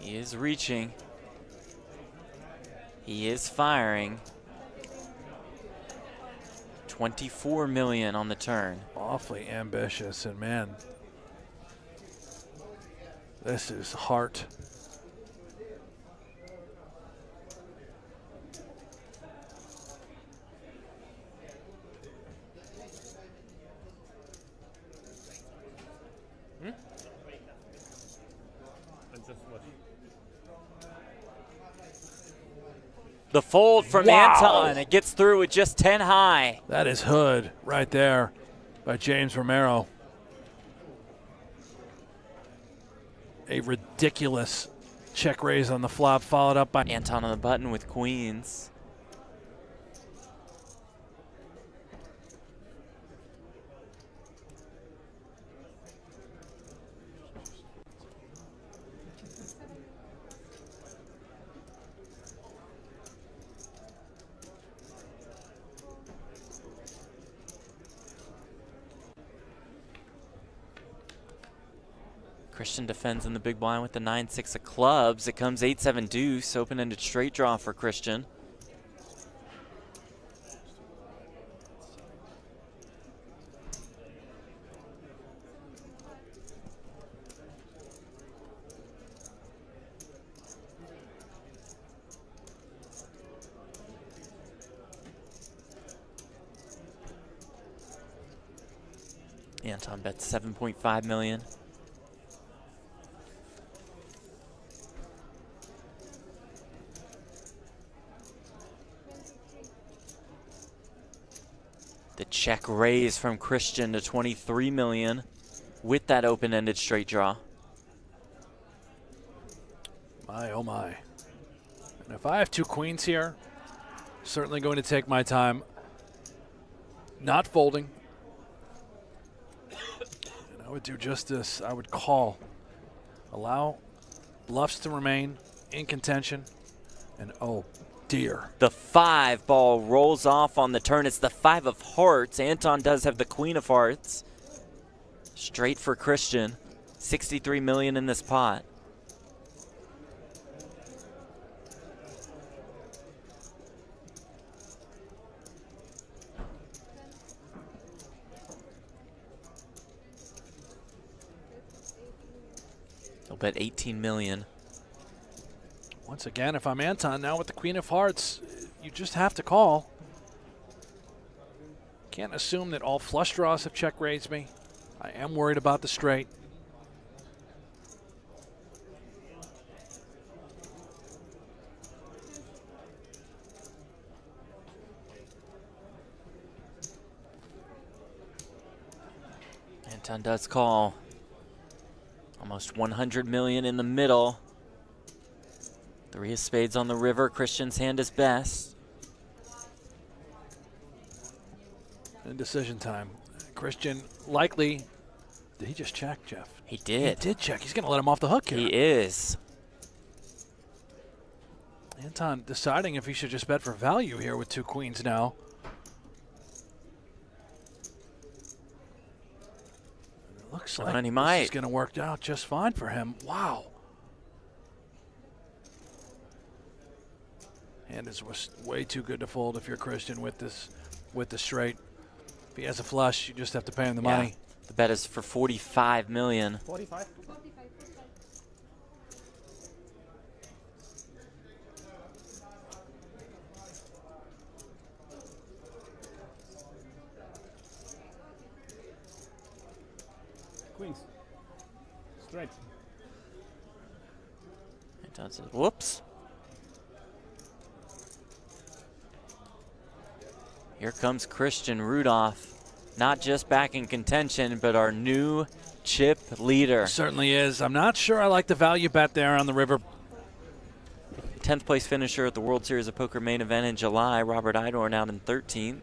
He is is reaching. He is firing. 24 million on the turn. Awfully ambitious, and man, this is heart. The fold from Anton. It gets through with just 10 high. That is hood right there by James Romero. A ridiculous check raise on the flop, followed up by Anton on the button with queens. Christian defends in the big blind with the 9-6 of clubs. It comes 8-7 deuce, open-ended straight draw for Christian. Anton bets 7.5 million. The check raise from Christian to 23 million with that open-ended straight draw. My, oh my. And if I have two queens here, certainly going to take my time. Not folding. And I would do just this. I would call. Allow bluffs to remain in contention. And oh, dear. The 5 ball rolls off on the turn. It's the 5 of hearts. Anton does have the queen of hearts. Straight for Christian. 63 million in this pot. He'll bet 18 million. Once again, if I'm Anton, now with the queen of hearts, you just have to call. Can't assume that all flush draws have check raised me. I am worried about the straight. Anton does call. Almost 100 million in the middle. 3 of spades on the river. Christian's hand is best. Indecision time. Christian likely. Did he just check, Jeff? He did. He did check. He's going to let him off the hook here. He is. Anton deciding if he should just bet for value here with two queens now. It looks like this is going to work out just fine for him. Wow. And it's way too good to fold if you're Christian with this, with the straight. If he has a flush, you just have to pay him the money. The bet is for 45 million. 45? Queens. Straight. Anton says, whoops. Here comes Christian Rudolph, not just back in contention, but our new chip leader. Certainly is. I'm not sure I like the value bet there on the river. 10th place finisher at the World Series of Poker main event in July, Robert Idorn out in 13th.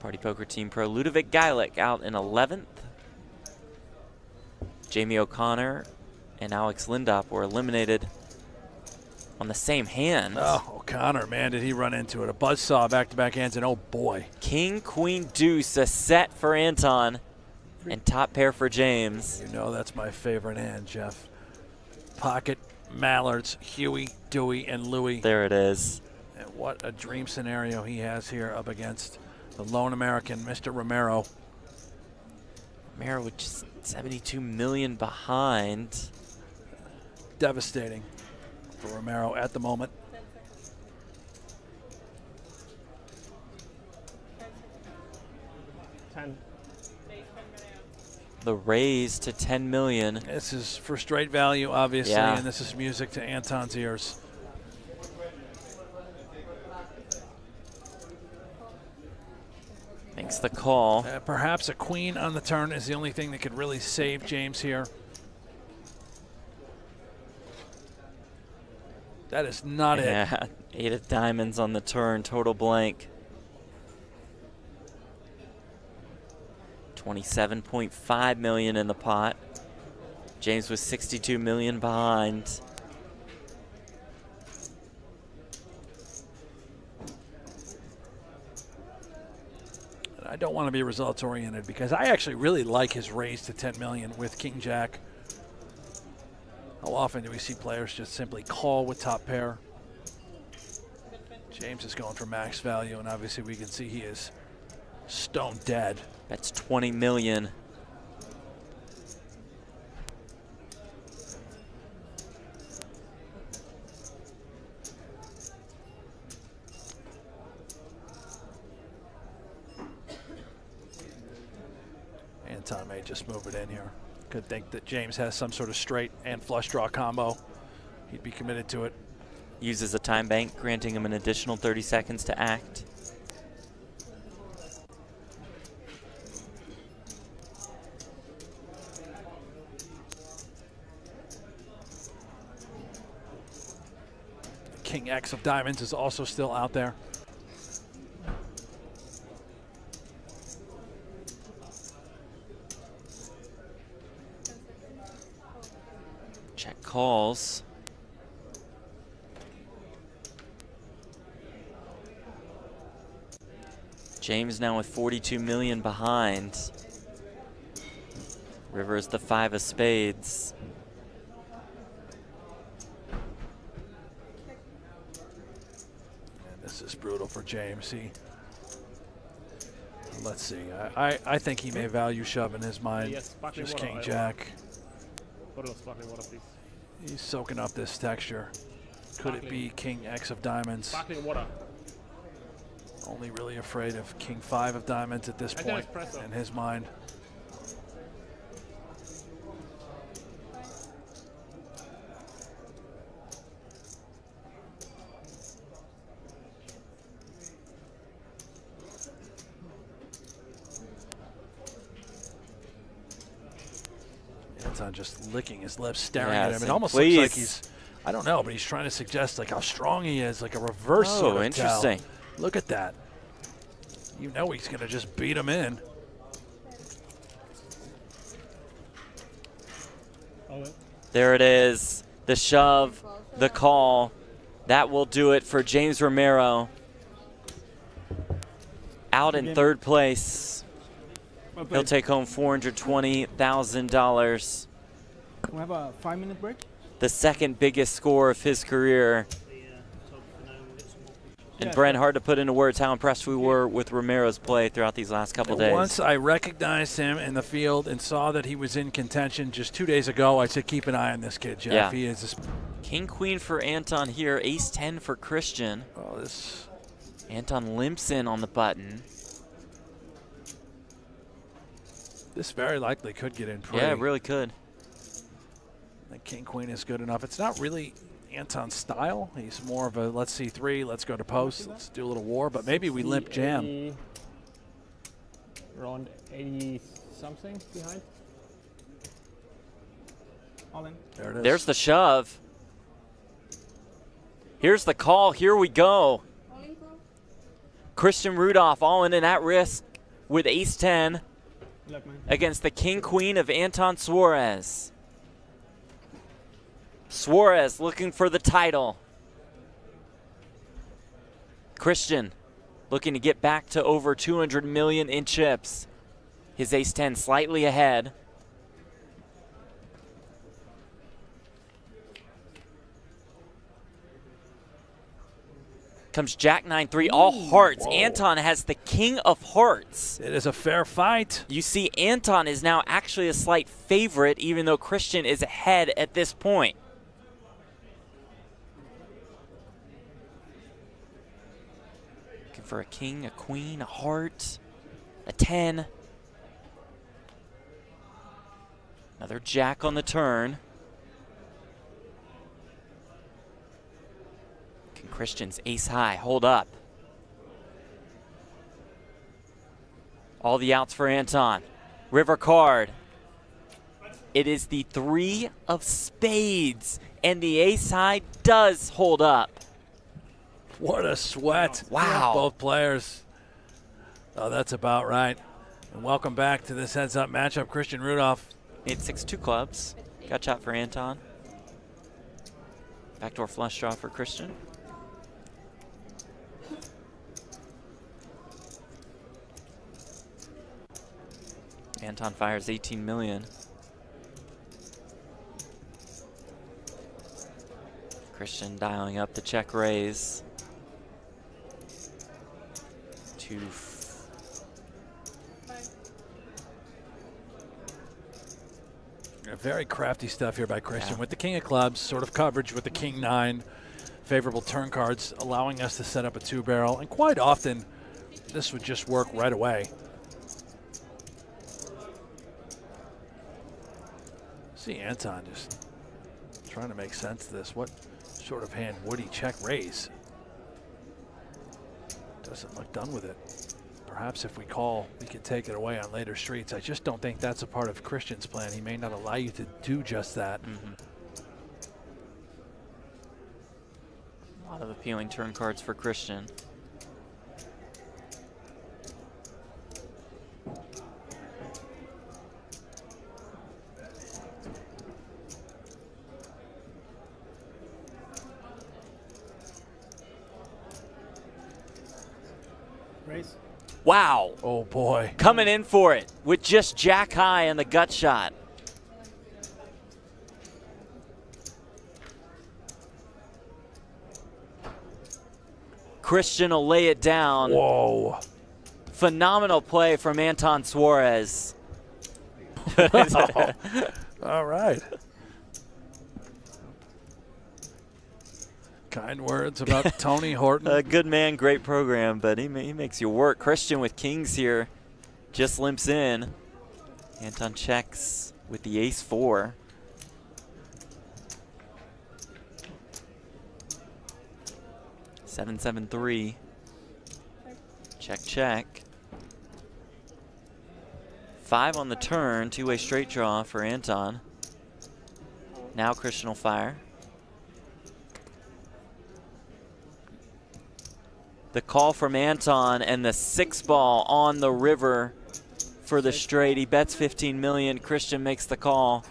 Party Poker Team Pro Ludovic Geilich out in 11th. Jamie O'Connor and Alex Lindop were eliminated on the same hand. Oh, O'Connor, man, did he run into it. A buzzsaw back-to-back hands, and oh, boy. King, queen, deuce, a set for Anton, and top pair for James. You know that's my favorite hand, Jeff. pocket mallards, Huey, Dewey, and Louie. There it is. And what a dream scenario he has here up against the lone American, Mr. Romero. Romero just 72 million behind. Devastating for Romero at the moment. The raise to 10 million. This is for straight value, obviously, yeah. And this is music to Anton's ears. Makes the call. Perhaps a queen on the turn is the only thing that could really save James here. That is not it. Eight of diamonds on the turn, total blank. 27.5 million in the pot. James was 62 million behind. I don't want to be results oriented because I actually really like his raise to 10 million with King Jack. How often do we see players just simply call with top pair? James is going for max value, and obviously we can see he is stone dead. That's 20 million. Anton may just move it in here. Could think that James has some sort of straight and flush draw combo. He'd be committed to it. Uses a time bank, granting him an additional 30 seconds to act. King X of diamonds is also still out there. Check calls. James now with 42 million behind. River is the five of spades. Brutal for James. Let's see. I think he may value shove in his mind. Yes, just King Jack. He's soaking up this texture. Could it be King X of diamonds? Only really afraid of King Five of diamonds at this point in his mind. Just licking his lips, staring at him. It almost looks like he's, I don't know, but he's trying to suggest like how strong he is, like a reverse sort of interesting. Tell. Look at that. You know he's going to just beat him in. There it is. The shove, the call. That will do it for James Romero. Out in third place. He'll take home $420,000. Can we have a 5-minute break? The second biggest score of his career. And Brent, hard to put into words how impressed we were with Romero's play throughout these last couple days. Once I recognized him in the field and saw that he was in contention just 2 days ago, I said, keep an eye on this kid, Jeff. Yeah. He is King Queen for Anton here, Ace 10 for Christian. Oh, this. Anton limps in on the button. This very likely could get in pretty. Yeah, it really could. The King Queen is good enough. It's not really Anton's style. He's more of a let's see three, let's go to post, let's do a little war, but maybe we limp jam. Around 80 something behind. All in. There it is. There's the shove. Here's the call. Here we go. Christian Rudolph all in and at risk with Ace 10. Against the King Queen of Anton Suarez. Suarez looking for the title. Christian looking to get back to over 200 million in chips. His Ace 10 slightly ahead. comes Jack 9-3, all hearts. Whoa. Anton has the king of hearts. It is a fair fight. You see, Anton is now actually a slight favorite, even though Christian is ahead at this point. Looking for a king, a queen, a heart, a 10. Another Jack on the turn. Can Christian's ace high hold up? All the outs for Anton. River card. It is the 3 of spades, and the ace high does hold up. What a sweat. Wow. Both players. Oh, that's about right. And welcome back to this heads-up matchup. Christian Rudolph. Made 6-2 clubs. Gut shot for Anton. Backdoor flush draw for Christian. Anton fires 18 million. Christian dialing up the check raise. 2-5. Very crafty stuff here by Christian, yeah, with the king of clubs, sort of coverage with the king 9, favorable turn cards, allowing us to set up a 2-barrel. And quite often, this would just work right away. See Anton just trying to make sense of this. What sort of hand would he check raise? Doesn't look done with it. Perhaps if we call, we could take it away on later streets. I just don't think that's a part of Christian's plan. He may not allow you to do just that. Mm-hmm. A lot of appealing turn cards for Christian. Wow. Oh, boy. Coming in for it with just Jack high on the gut shot. Christian will lay it down. Whoa. Phenomenal play from Anton Suarez. Wow. All right. Kind words about Tony Horton. A good man, great program, but he makes you work. Christian with kings here, just limps in. Anton checks with the ace 4. Seven, 7-3. Check, check. 5 on the turn, two-way straight draw for Anton. Now Christian will fire. The call from Anton and the 6-ball on the river for the straight. He bets 15 million. Christian makes the call.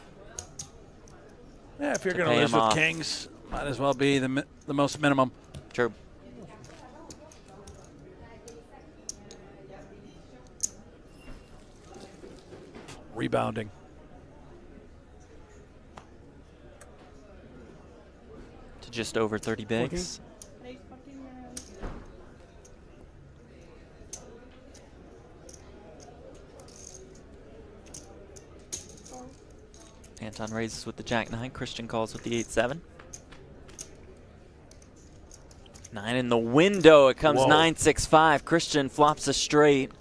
Yeah, if you're going to lose with kings, might as well be the most minimum. True. Rebounding. To just over 30 bigs. Okay. Anton raises with the Jack 9. Christian calls with the 8-7. 9 in the window. It comes 9-6-5. Christian flops a straight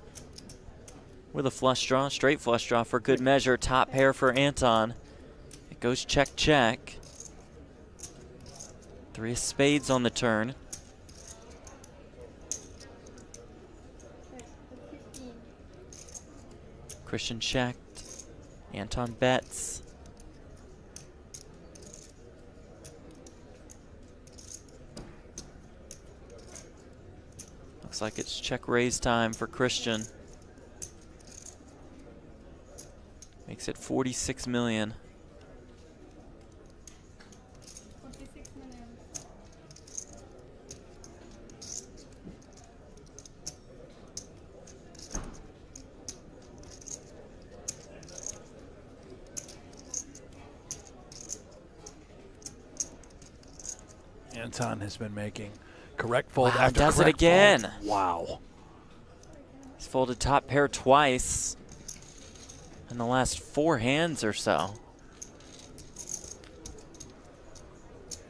with a flush draw, straight flush draw for good measure. Top pair for Anton. It goes check, check. 3 of spades on the turn. Christian checked. Anton bets. Looks like it's check raise time for Christian. Makes it 46 million. Anton has been making Correct fold after correct fold. Does it again. Wow. He's folded top pair twice in the last four hands or so.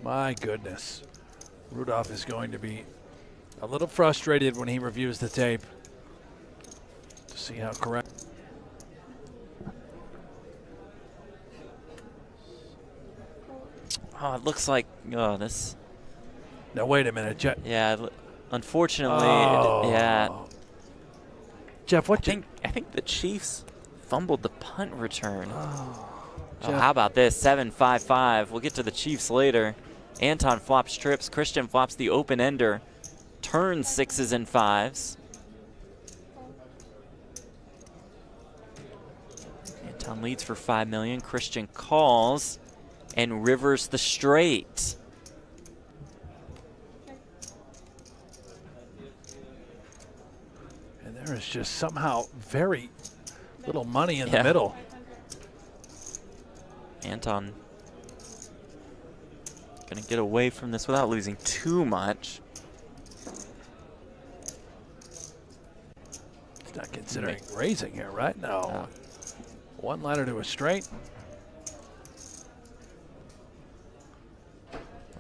My goodness. Rudolph is going to be a little frustrated when he reviews the tape to see how correct. Oh, it looks like, oh, this. Now, wait a minute, Jeff. Yeah, unfortunately, oh. Yeah. Jeff, what do you think? I think the Chiefs fumbled the punt return. Oh, oh, how about this? 7-5-5. We'll get to the Chiefs later. Anton flops trips. Christian flops the open ender. Turns sixes and fives. Anton leads for $5 million. Christian calls and rivers the straight. And there is just somehow very little money in the middle. Anton gonna get away from this without losing too much. He's not considering raising here, right? No. One ladder to a straight.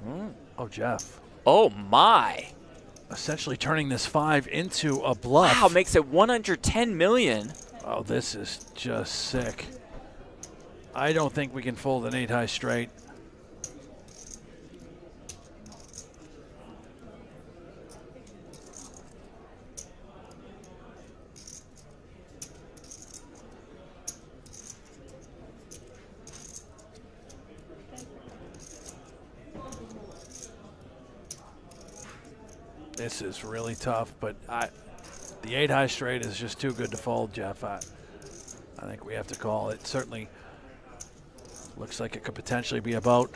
Mm. Oh, Jeff. Oh, my. Essentially turning this five into a bluff. Wow, makes it $110 million. Oh, this is just sick. I don't think we can fold an 8-high straight. This is really tough, but the 8-high straight is just too good to fold, Jeff. I think we have to call. It certainly looks like it could potentially be a boat.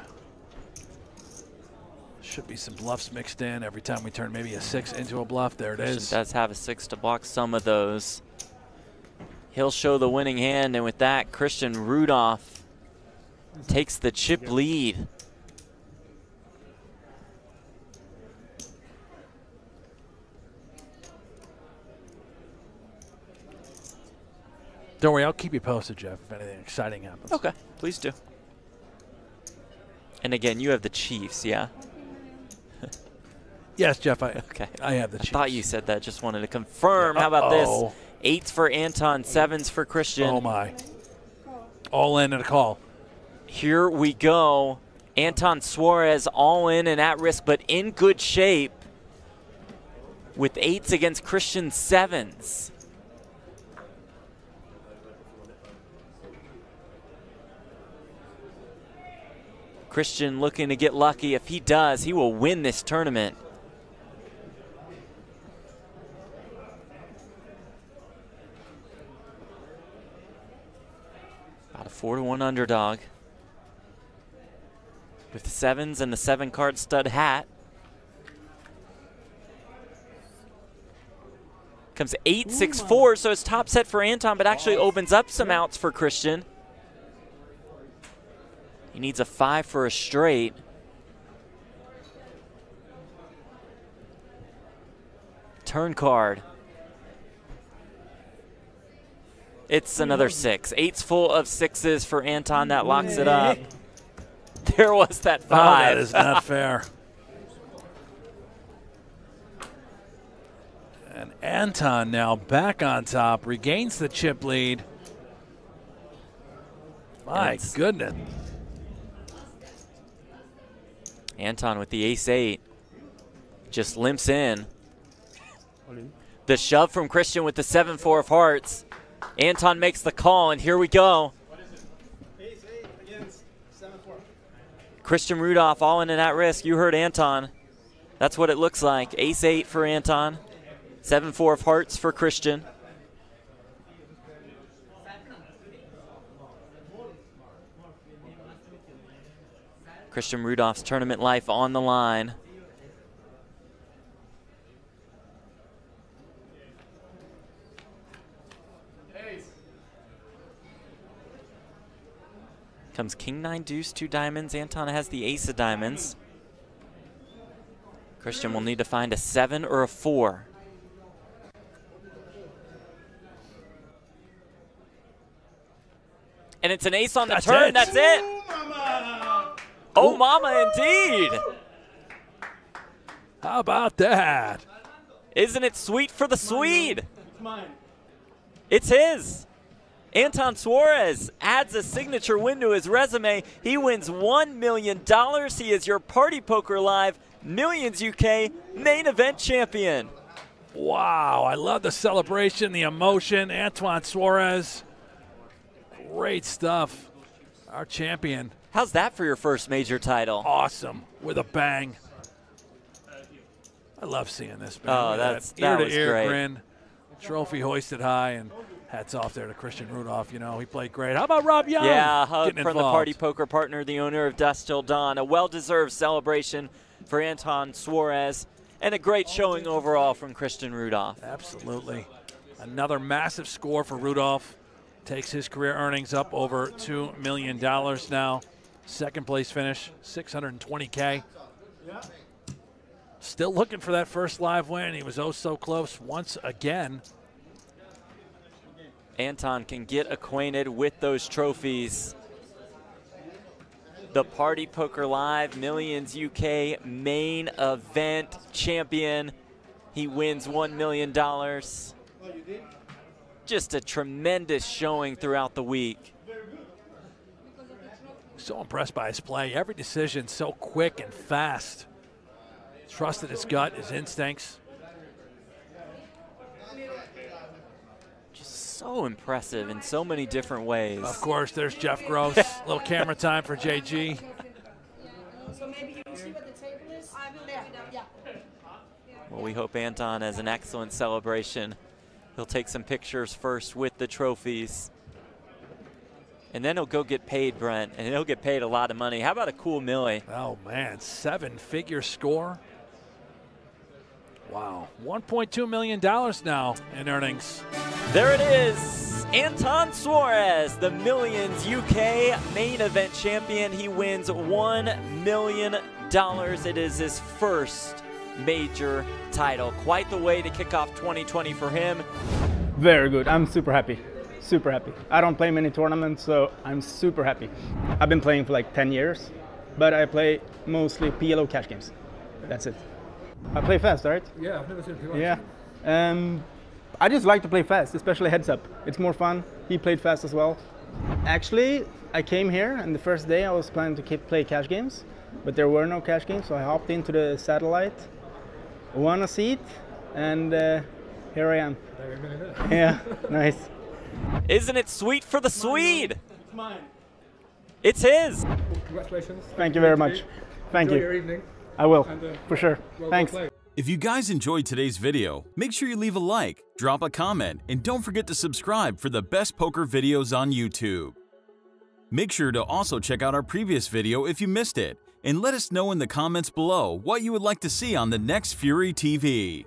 Should be some bluffs mixed in. Every time we turn maybe a 6 into a bluff, there it is. Does have a 6 to block some of those. He'll show the winning hand, and with that, Christian Rudolph takes the chip lead. Don't worry, I'll keep you posted, Jeff, if anything exciting happens. Okay, please do. And again, you have the Chiefs, yeah? Yes, Jeff, I have the Chiefs. I thought you said that. Just wanted to confirm. How about this? 8s for Anton, 7s for Christian. Oh, my. All in and a call. Here we go. Anton Suarez all in and at risk, but in good shape with 8s against Christian 7s. Christian looking to get lucky. If he does, he will win this tournament. About a 4-1 underdog. With the 7s and the 7-card stud hat. Comes 8-6-4, so it's top set for Anton, but actually opens up some outs for Christian. He needs a 5 for a straight. Turn card. It's another 6. 8's full of 6s for Anton. That locks it up. There was that 5. Oh, that is not fair. And Anton now back on top, regains the chip lead. My goodness. Anton with the ace-8 just limps in. The shove from Christian with the 7-4 of hearts. Anton makes the call, and here we go. What is it? Ace-8 against 7-4. Christian Rudolph all in and at risk. You heard Anton. That's what it looks like. Ace-8 for Anton. 7-4 of hearts for Christian. Christian Rudolph's tournament life on the line. Comes King 9 deuce, 2 diamonds. Anton has the ace of diamonds. Christian will need to find a 7 or a 4. And it's an ace on the turn. That's it. Oh, mama indeed. How about that? Isn't it sweet for the Swede? It's mine. It's his. Anton Suarez adds a signature win to his resume. He wins $1 million. He is your Party Poker Live Millions UK main event champion. Wow, I love the celebration, the emotion. Anton Suarez, great stuff. Our champion. How's that for your first major title? Awesome, with a bang. I love seeing this, man. Oh, that was ear-to-ear great. Grin, trophy hoisted high, and hats off there to Christian Rudolph. You know, he played great. How about Rob Young? Yeah, a hug from the Party Poker partner, the owner of Dusk Till Dawn. A well-deserved celebration for Anton Suarez, and a great showing overall from Christian Rudolph. Absolutely. Another massive score for Rudolph. Takes his career earnings up over $2 million now. Second place finish, $620K. Still looking for that first live win. He was oh so close once again. Anton can get acquainted with those trophies. The Party Poker Live Millions UK main event champion. He wins $1 million. Just a tremendous showing throughout the week. So impressed by his play. Every decision so quick and fast. Trusted his gut, his instincts. So impressive in so many different ways. Of course, there's Jeff Gross. Little camera time for JG. So maybe you can see what the table is. I will there. Yeah. Well, we hope Anton has an excellent celebration. He'll take some pictures first with the trophies. And then he'll go get paid, Brent, and he'll get paid a lot of money. How about a cool milli? Oh, man, 7-figure score. Wow, $1.2 million now in earnings. There it is, Anton Suarez, the Millions UK main event champion. He wins $1 million. It is his first major title. Quite the way to kick off 2020 for him. Very good. I'm super happy. Super happy. I don't play many tournaments, so I'm super happy. I've been playing for like 10 years, but I play mostly PLO cash games. That's it. I play fast, right? Yeah, I've never seen it before. Yeah. I just like to play fast, especially heads up. It's more fun. He played fast as well. Actually, I came here and the first day I was planning to play cash games, but there were no cash games, so I hopped into the satellite, won a seat, and here I am. Yeah, nice. Isn't it sweet for the Swede? It's mine. It's his. Well, congratulations. Thank you very much. Thank you. Enjoy your evening. I will, and, for sure. Well, thanks. Well, if you guys enjoyed today's video, make sure you leave a like, drop a comment, and don't forget to subscribe for the best poker videos on YouTube. Make sure to also check out our previous video if you missed it, and let us know in the comments below what you would like to see on the next Fury TV.